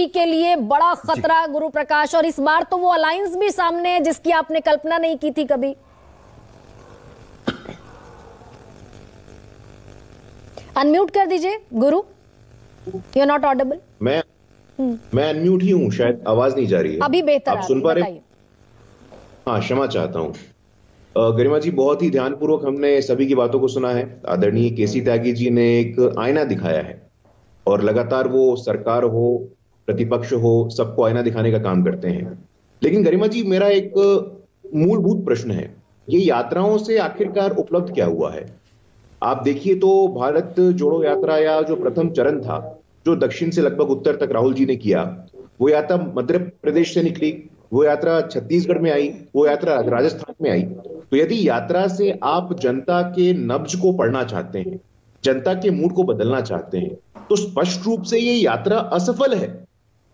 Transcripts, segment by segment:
BJP के लिए बड़ा खतरा गुरु प्रकाश, और इस बार तो वो अलायंस भी सामने है जिसकी आपने कल्पना नहीं की थी कभी। अनम्यूट कर दीजिए गुरु, यू आर नॉट ऑडिबल। मैं अनम्यूट ही हूं, शायद आवाज नहीं जा रही है। अभी बेहतर आप सुन पा रहे हैं? हाँ, क्षमा चाहता हूँ। गरिमा जी, बहुत ही ध्यानपूर्वक हमने सभी की बातों को सुना है। आदरणीय केसी त्यागी जी ने एक आईना दिखाया है और लगातार वो सरकार हो, प्रतिपक्ष हो, सबको आईना दिखाने का काम करते हैं। लेकिन गरिमा जी, मेरा एक मूलभूत प्रश्न है, ये यात्राओं से आखिरकार उपलब्ध क्या हुआ है? आप देखिए तो भारत जोड़ो यात्रा या जो प्रथम चरण था, जो दक्षिण से लगभग उत्तर तक राहुल जी ने किया, वो यात्रा मध्य प्रदेश से निकली, वो यात्रा छत्तीसगढ़ में आई, वो यात्रा राजस्थान में आई। तो यदि यात्रा से आप जनता के नब्ज को पढ़ना चाहते हैं, जनता के मूड को बदलना चाहते हैं, तो स्पष्ट रूप से ये यात्रा असफल है।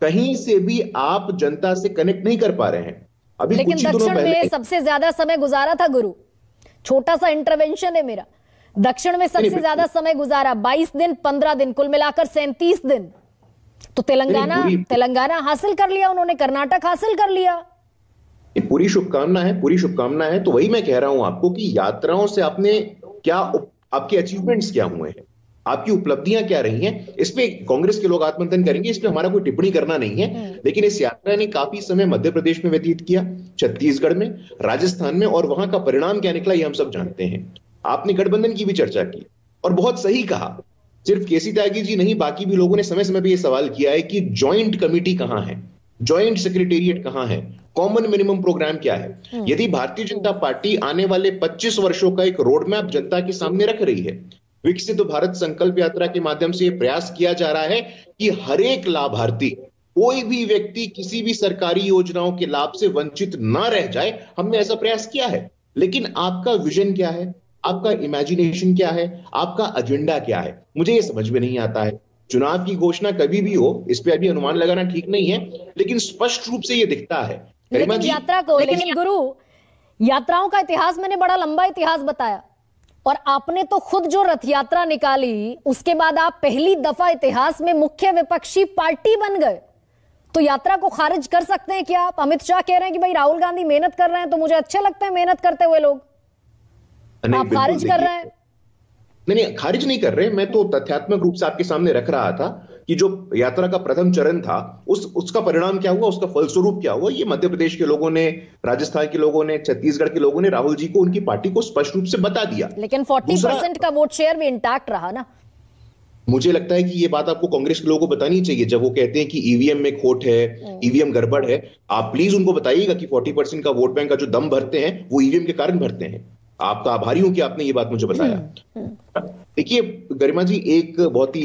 कहीं से भी आप जनता से कनेक्ट नहीं कर पा रहे हैं। अभी लेकिन दक्षिण में सबसे ज्यादा समय गुजारा था गुरु, छोटा सा इंटरवेंशन है मेरा, दक्षिण में सबसे ज्यादा समय गुजारा 22 दिन 15 दिन, कुल मिलाकर 37 दिन। तो तेलंगाना हासिल कर लिया उन्होंने, कर्नाटक हासिल कर लिया। पूरी शुभकामना है, पूरी शुभकामना है। तो वही मैं कह रहा हूं आपको कि यात्राओं से आपने क्या, आपके अचीवमेंट्स क्या हुए हैं, आपकी उपलब्धियां क्या रही हैं, इसमें कांग्रेस के लोग आत्ममंथन करेंगे। इसमें हमारा कोई टिप्पणी करना नहीं है, लेकिन इस यात्रा ने काफी समय मध्य प्रदेश में व्यतीत किया, छत्तीसगढ़ में, राजस्थान में, और वहां का परिणाम क्या निकला ये हम सब जानते हैं। आपने गठबंधन की भी चर्चा की और बहुत सही कहा, सिर्फ केसी त्यागी जी नहीं, बाकी भी लोगों ने समय समय पर यह सवाल किया है कि ज्वाइंट कमेटी कहां है, ज्वाइंट सेक्रेटेरिएट कहां है, कॉमन मिनिमम प्रोग्राम क्या है। यदि भारतीय जनता पार्टी आने वाले 25 वर्षों का एक रोड मैप जनता के सामने रख रही है, विकसित भारत संकल्प यात्रा के माध्यम से यह प्रयास किया जा रहा है कि हर एक लाभार्थी, कोई भी व्यक्ति किसी भी सरकारी योजनाओं के लाभ से वंचित ना रह जाए, हमने ऐसा प्रयास किया है। लेकिन आपका विजन क्या है, आपका इमेजिनेशन क्या है, आपका एजेंडा क्या है, मुझे ये समझ में नहीं आता है। चुनाव की घोषणा कभी भी हो, इस पे अभी अनुमान लगाना ठीक नहीं है, लेकिन स्पष्ट रूप से ये दिखता है। लेकिन यात्रा को, लेकिन गुरु, यात्राओं का इतिहास मैंने बड़ा लंबा इतिहास बताया, और आपने तो खुद जो रथ यात्रा निकाली उसके बाद आप पहली दफा इतिहास में मुख्य विपक्षी पार्टी बन गए। तो यात्रा को खारिज कर सकते हैं क्या आप? अमित शाह कह रहे हैं कि भाई राहुल गांधी मेहनत कर रहे हैं, तो मुझे अच्छे लगते हैं मेहनत करते हुए लोग, आप खारिज कर रहे हैं? नहीं, खारिज नहीं कर रहे। मैं तो तथ्यात्मक रूप से आपके सामने रख रहा था कि जो यात्रा का प्रथम चरण था, उसका परिणाम क्या हुआ, उसका फलस्वरूप क्या हुआ, ये मध्य प्रदेश के लोगों ने, राजस्थान के लोगों ने, छत्तीसगढ़ के लोगों ने राहुल जी को, उनकी पार्टी को स्पष्ट रूप से बता दिया। लेकिन 40% का वोट शेयर भी इंटैक्ट रहा ना। मुझे लगता है कि ये बात आपको कांग्रेस के लोगों को बतानी चाहिए, जब वो कहते हैं कि ईवीएम में खोट है, ईवीएम गड़बड़ है। आप प्लीज उनको बताइएगा कि 40% का वोट बैंक का जो दम भरते हैं वो ईवीएम के कारण भरते हैं। आपका आभारी हूं कि आपने ये बात मुझे बताया। देखिए गरिमा जी, एक बहुत ही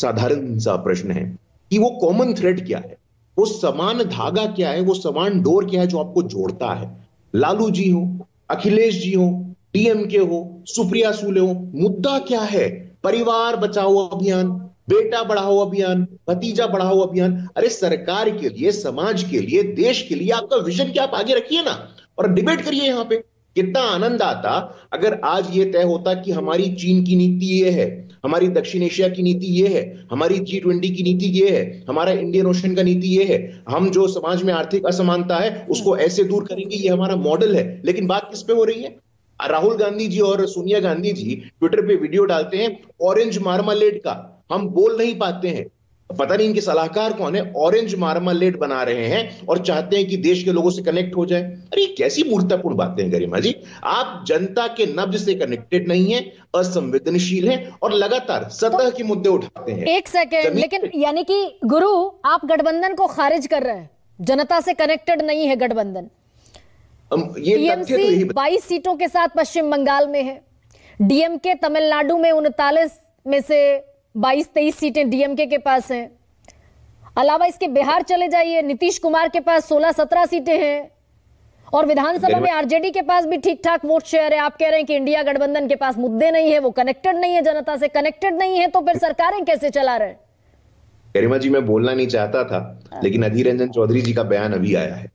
साधारण सा प्रश्न है कि वो कॉमन थ्रेड क्या है, वो समान धागा क्या है, वो समान डोर क्या है जो आपको जोड़ता है। लालू जी हो, अखिलेश जी हो, डीएमके हो, सुप्रिया सूले हो, मुद्दा क्या है? परिवार बचाओ अभियान, बेटा बढ़ाओ अभियान, भतीजा बढ़ाओ अभियान। अरे सरकार के लिए, समाज के लिए, देश के लिए आपका विजन क्या, आप आगे रखिए ना और डिबेट करिए। यहाँ पे कितना आनंद आता अगर आज ये तय होता कि हमारी चीन की नीति ये है, हमारी दक्षिण एशिया की नीति ये है, हमारी G20 की नीति ये है, हमारा इंडियन ओशन का नीति ये है, हम जो समाज में आर्थिक असमानता है उसको ऐसे दूर करेंगे, ये हमारा मॉडल है। लेकिन बात किस पे हो रही है? राहुल गांधी जी और सोनिया गांधी जी ट्विटर पे वीडियो डालते हैं ऑरेंज मार्मालेड का, हम बोल नहीं पाते हैं, पता नहीं इनके सलाहकार कौन है, ऑरेंज मार्मालेड बना रहे हैं और चाहते हैं कि देश के लोगों से कनेक्ट हो जाए। अरे कैसी मूर्खतापूर्ण बातें हैं गरिमा जी, आप जनता के नब्ज से कनेक्टेड नहीं है, असंवेदनशील है और लगातार सतह के मुद्दे उठाते हैं। एक सेकेंड, लेकिन यानी कि गुरु आप गठबंधन को खारिज कर रहे हैं, जनता से कनेक्टेड नहीं है गठबंधन। 22 सीटों के साथ पश्चिम बंगाल में है, डीएमके तमिलनाडु में 39 में से 22-23 सीटें डीएमके के पास हैं। अलावा इसके बिहार चले जाइए, नीतीश कुमार के पास 16-17 सीटें हैं, और विधानसभा में आरजेडी के पास भी ठीक ठाक वोट शेयर है। आप कह रहे हैं कि इंडिया गठबंधन के पास मुद्दे नहीं है, वो कनेक्टेड नहीं है, जनता से कनेक्टेड नहीं है, तो फिर सरकारें कैसे चला रहे हैं? गरिमा जी, मैं बोलना नहीं चाहता था, लेकिन अधीर रंजन चौधरी जी का बयान अभी आया है,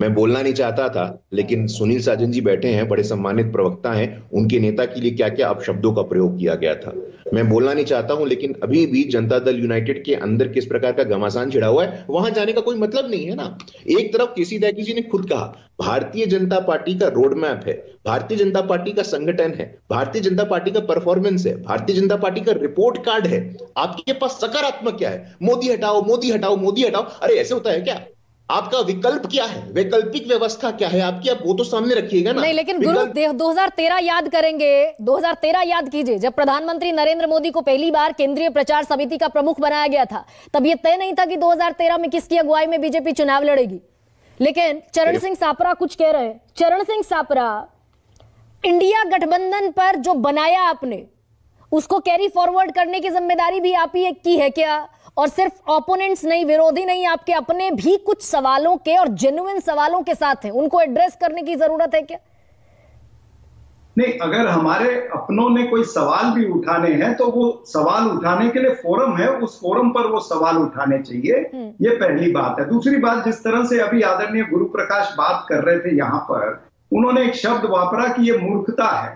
मैं बोलना नहीं चाहता था, लेकिन सुनील साजन जी बैठे हैं, बड़े सम्मानित प्रवक्ता हैं, उनके नेता के लिए क्या क्या अपशब्दों का प्रयोग किया गया था। मैं बोलना नहीं चाहता हूं, लेकिन अभी भी जनता दल यूनाइटेड के अंदर किस प्रकार का घमासान छिड़ा हुआ है, वहां जाने का कोई मतलब नहीं है ना। एक तरफ केसी त्यागी जी ने खुद कहा भारतीय जनता पार्टी का रोड मैप है, भारतीय जनता पार्टी का संगठन है, भारतीय जनता पार्टी का परफॉर्मेंस है, भारतीय जनता पार्टी का रिपोर्ट कार्ड है, आपके पास सकारात्मक क्या है, मोदी हटाओ मोदी हटाओ मोदी हटाओ। अरे ऐसे होता है क्या? आपका विकल्प क्या है, वैकल्पिक व्यवस्था क्या है आपकी, आप वो तो सामने रखिएगा ना। नहीं, लेकिन गुरु 2013 याद करेंगे, 2013 याद कीजिए जब प्रधानमंत्री नरेंद्र मोदी को पहली बार केंद्रीय प्रचार समिति का प्रमुख बनाया गया था। तब यह तय नहीं था कि 2013 में किसकी अगुवाई में बीजेपी चुनाव लड़ेगी। लेकिन चरण सिंह सापरा कुछ कह रहे हैं। चरण सिंह सापरा, इंडिया गठबंधन पर जो बनाया आपने उसको कैरी फॉरवर्ड करने की जिम्मेदारी भी आप ही की है क्या? और सिर्फ ओपोनेंट्स नहीं, विरोधी नहीं, आपके अपने भी कुछ सवालों के और जेन्युइन सवालों के साथ हैं, उनको एड्रेस करने की जरूरत है क्या? नहीं, अगर हमारे अपनों ने कोई सवाल भी उठाने हैं तो वो सवाल उठाने के लिए फोरम है, उस फोरम पर वो सवाल उठाने चाहिए, ये पहली बात है। दूसरी बात, जिस तरह से अभी आदरणीय गुरु प्रकाश बात कर रहे थे, यहाँ पर उन्होंने एक शब्द वापरा कि ये मूर्खता है।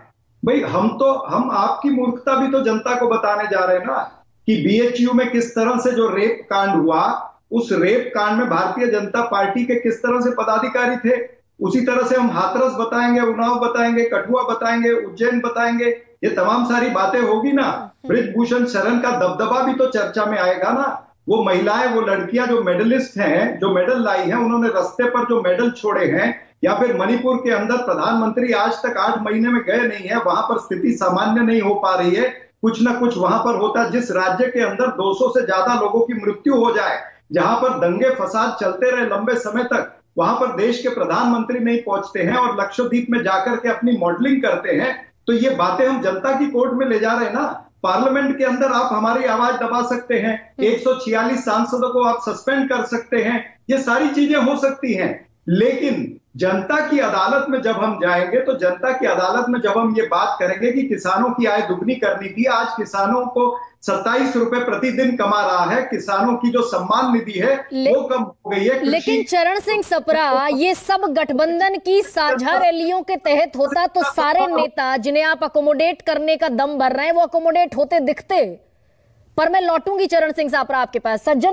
भाई हम आपकी मूर्खता भी तो जनता को बताने जा रहे हैं ना कि बीएचयू में किस तरह से जो रेप कांड हुआ, उस रेप कांड में भारतीय जनता पार्टी के किस तरह से पदाधिकारी थे। उसी तरह से हम हाथरस बताएंगे, उन्नाव बताएंगे, कठुआ बताएंगे, उज्जैन बताएंगे, ये तमाम सारी बातें होगी ना। ब्रिजभूषण शरण का दबदबा भी तो चर्चा में आएगा ना। वो महिलाएं, वो लड़कियां जो मेडलिस्ट हैं, जो मेडल लाई हैं, उन्होंने रस्ते पर जो मेडल छोड़े हैं, या फिर मणिपुर के अंदर प्रधानमंत्री आज तक 8 महीने में गए नहीं है, वहां पर स्थिति सामान्य नहीं हो पा रही है, कुछ ना कुछ वहां पर होता। जिस राज्य के अंदर 200 से ज्यादा लोगों की मृत्यु हो जाए, जहां पर दंगे फसाद चलते रहे लंबे समय तक, वहां पर देश के प्रधानमंत्री नहीं पहुंचते हैं और लक्षद्वीप में जाकर के अपनी मॉडलिंग करते हैं, तो ये बातें हम जनता की कोर्ट में ले जा रहे हैं ना। पार्लियामेंट के अंदर आप हमारी आवाज दबा सकते हैं, 146 सांसदों को आप सस्पेंड कर सकते हैं, ये सारी चीजें हो सकती हैं, लेकिन जनता की अदालत में जब हम जाएंगे तो जनता की अदालत में जब हम ये बात करेंगे कि किसानों की आय दुगनी करनी थी, आज किसानों को 27 रुपए प्रतिदिन कमा रहा है, किसानों की जो सम्मान निधि है वो कम हो गई है। लेकिन चरण सिंह सप्रा, ये सब गठबंधन की साझा रैलियों के तहत होता तो सारे नेता जिन्हें आप अकोमोडेट करने का दम भर रहे हैं वो अकोमोडेट होते दिखते। पर मैं लौटूंगी चरण सिंह सापरा आपके पास। सज्जन,